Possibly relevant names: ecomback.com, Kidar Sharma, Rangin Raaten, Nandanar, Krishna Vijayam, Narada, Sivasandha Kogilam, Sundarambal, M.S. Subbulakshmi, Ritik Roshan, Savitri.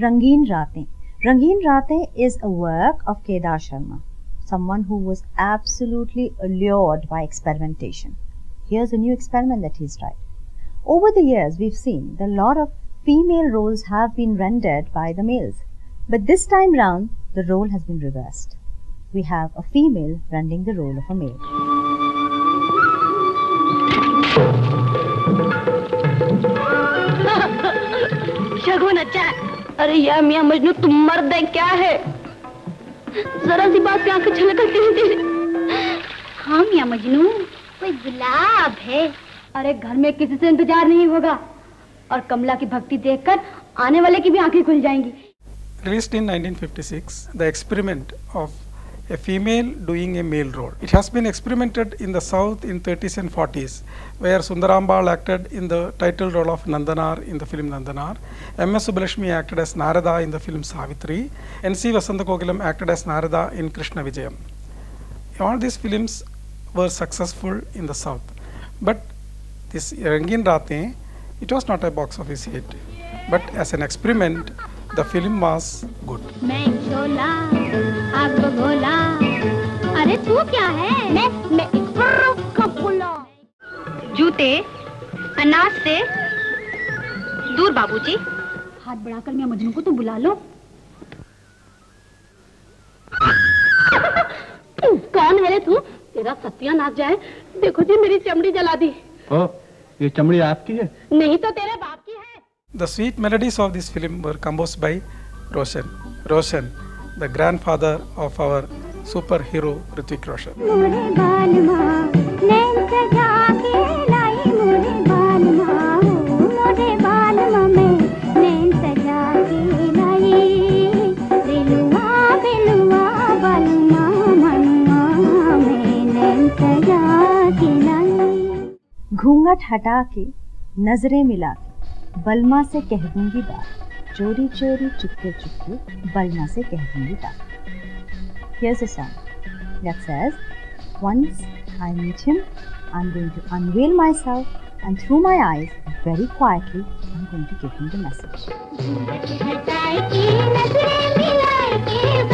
Rangin Raaten. Rangin Raaten is a work of Kidar Sharma, someone who was absolutely allured by experimentation. Here's a new experiment that he's tried. Over the years, we've seen that a lot of female roles have been rendered by the males. But this time round, the role has been reversed. We have a female rendering the role of a male. शगुन अच्छा अरे यार मियां मजनू तुम मर्द है क्या है जरा सी बात पे आंखें छलकती हैं तेरी हाँ मियां मजनू कोई गुलाब है अरे घर में किसी से इंतजार नहीं होगा और कमला की भक्ति देखकर आने वाले की भी आंखें खुल जाएंगी Released in 1956 the experiment of a female doing a male role it has been experimented in the south in 30s and 40s where Sundarambal acted in the title role of Nandanar in the film Nandanar. M.S. Subbulakshmi acted as Narada in the film Savitri and Sivasandha Kogilam acted as Narada in Krishna Vijayam. All these films were successful in the south. But this Rangin Raaten, it was not a box office hit. But as an experiment, the film was good. जूते अनाज से दूर बाबूजी हाथ बढ़ाकर मैं मजनू को तो बुला लो कौन है रे तू तेरा सत्यानाश जाए देखो जी मेरी चमड़ी जला दी ओ ये चमड़ी आपकी है नहीं तो तेरे बाप की है The sweet melodies of this film were composed by Roshan, the grandfather of our superhero Ritik Roshan. घूंघट हटा के नजरें मिला के बलमा से कह दूंगी बात चोरी चोरी चुपके चुपके बलमा से कह दूंगी बात Here's a song that says once I meet him I'm going to unveil myself and through my eyes very quietly I'm going to give him the message